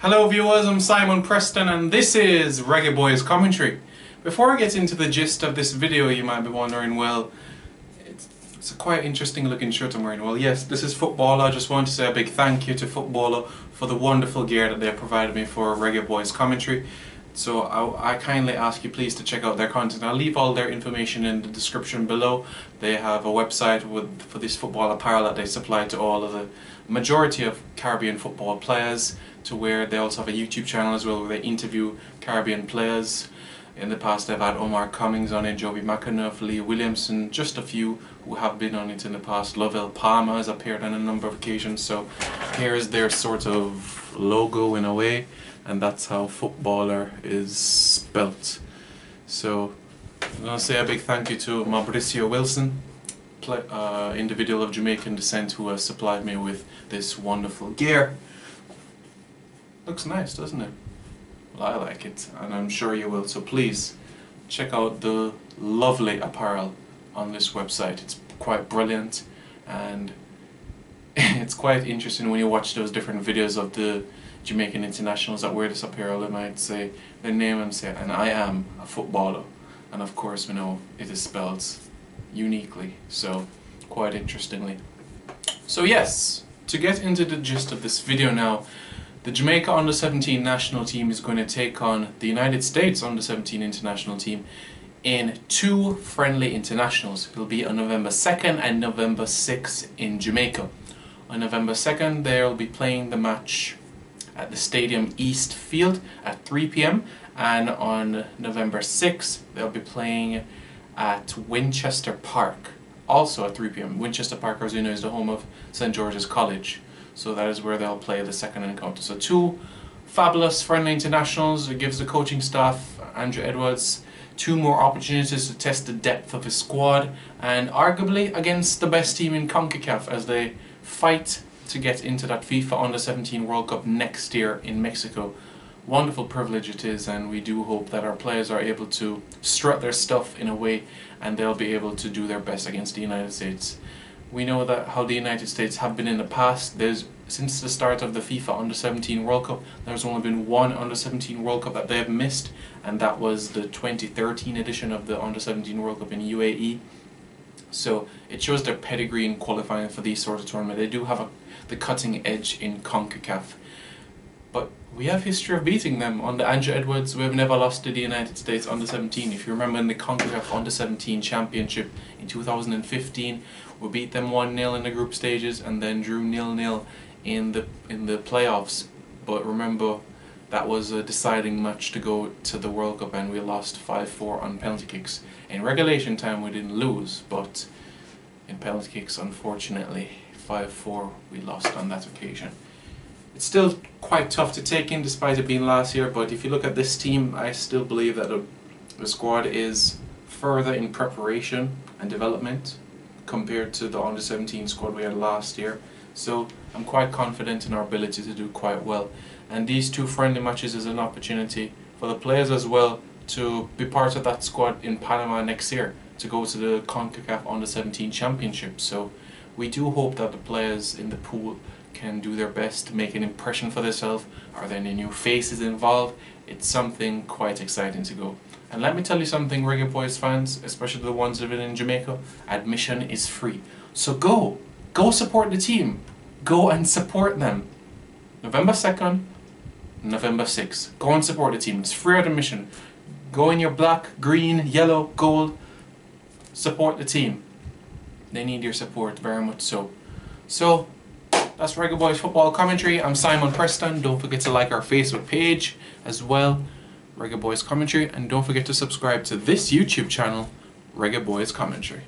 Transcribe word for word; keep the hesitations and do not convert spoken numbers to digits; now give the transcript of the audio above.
Hello viewers, I'm Simon Preston and this is Reggae Boyz Commentary. Before I get into the gist of this video, you might be wondering, well, it's, it's a quite interesting looking shirt I'm wearing. Well, yes, this is Futbolr. I just want to say a big thank you to Futbolr for the wonderful gear that they provided me for Reggae Boyz Commentary. So I, I kindly ask you please to check out their content. I'll leave all their information in the description below. They have a website with for this football apparel that they supply to all of the majority of Caribbean football players to wear. They also have a YouTube channel as well where they interview Caribbean players. In the past they've had Omar Cummings on it, Joby McAnuff, Lee Williamson, just a few who have been on it in the past. Lovell Palmer has appeared on a number of occasions, so here is their sort of logo in a way, and that's how Futbolr is spelt. So I'm going to say a big thank you to Mauricio Wilson, Uh, individual of Jamaican descent, who has supplied me with this wonderful gear. Looks nice, doesn't it? Well, I like it and I'm sure you will, so please check out the lovely apparel on this website. It's quite brilliant and it's quite interesting when you watch those different videos of the Jamaican internationals that wear this apparel. They might say their name and say, and I am a Futbolr, and of course we know it is spelled uniquely, so quite interestingly. So yes, to get into the gist of this video now, the Jamaica under seventeen national team is going to take on the United States under seventeen international team in two friendly internationals. It'll be on November second and November sixth in Jamaica. On November second they'll be playing the match at the Stadium East Field at three p m and on November sixth they'll be playing at Winchester Park, also at three p m Winchester Park, as you know, is the home of Saint George's College, so that is where they'll play the second encounter. So two fabulous friendly internationals. It gives the coaching staff, Andrew Edwards, two more opportunities to test the depth of his squad, and arguably against the best team in CONCACAF as they fight to get into that FIFA under seventeen World Cup next year in Mexico. Wonderful privilege it is, and we do hope that our players are able to strut their stuff in a way and they'll be able to do their best against the United States. We know that how the United States have been in the past. There's since the start of the FIFA under seventeen World Cup, there's only been one under seventeen World Cup that they have missed, and that was the twenty thirteen edition of the under seventeen World Cup in U A E. So it shows their pedigree in qualifying for these sorts of tournaments. They do have a, the cutting edge in CONCACAF. But we have history of beating them. Under Andrew Edwards, we have never lost to the United States under seventeen. If you remember in the CONCACAF under seventeen Championship in two thousand fifteen, we beat them one nil in the group stages and then drew nil nil in the in the playoffs. But remember, that was a deciding match to go to the World Cup and we lost five four on penalty kicks. In regulation time we didn't lose, but in penalty kicks, unfortunately, five four we lost on that occasion. It's still quite tough to take in despite it being last year, but if you look at this team, I still believe that the, the squad is further in preparation and development compared to the under seventeen squad we had last year. So I'm quite confident in our ability to do quite well. And these two friendly matches is an opportunity for the players as well to be part of that squad in Panama next year to go to the CONCACAF under seventeen Championship. So we do hope that the players in the pool can do their best to make an impression for themselves. Are there any new faces involved? It's something quite exciting to go. And let me tell you something, Reggae Boyz fans, especially the ones living in Jamaica, admission is free. So go! Go support the team! Go and support them! November second, November sixth. Go and support the team. It's free admission. Go in your black, green, yellow, gold. Support the team. They need your support, very much so. So, that's Reggae Boyz Football Commentary. I'm Simon Preston. Don't forget to like our Facebook page as well, Reggae Boyz Commentary. And don't forget to subscribe to this YouTube channel, Reggae Boyz Commentary.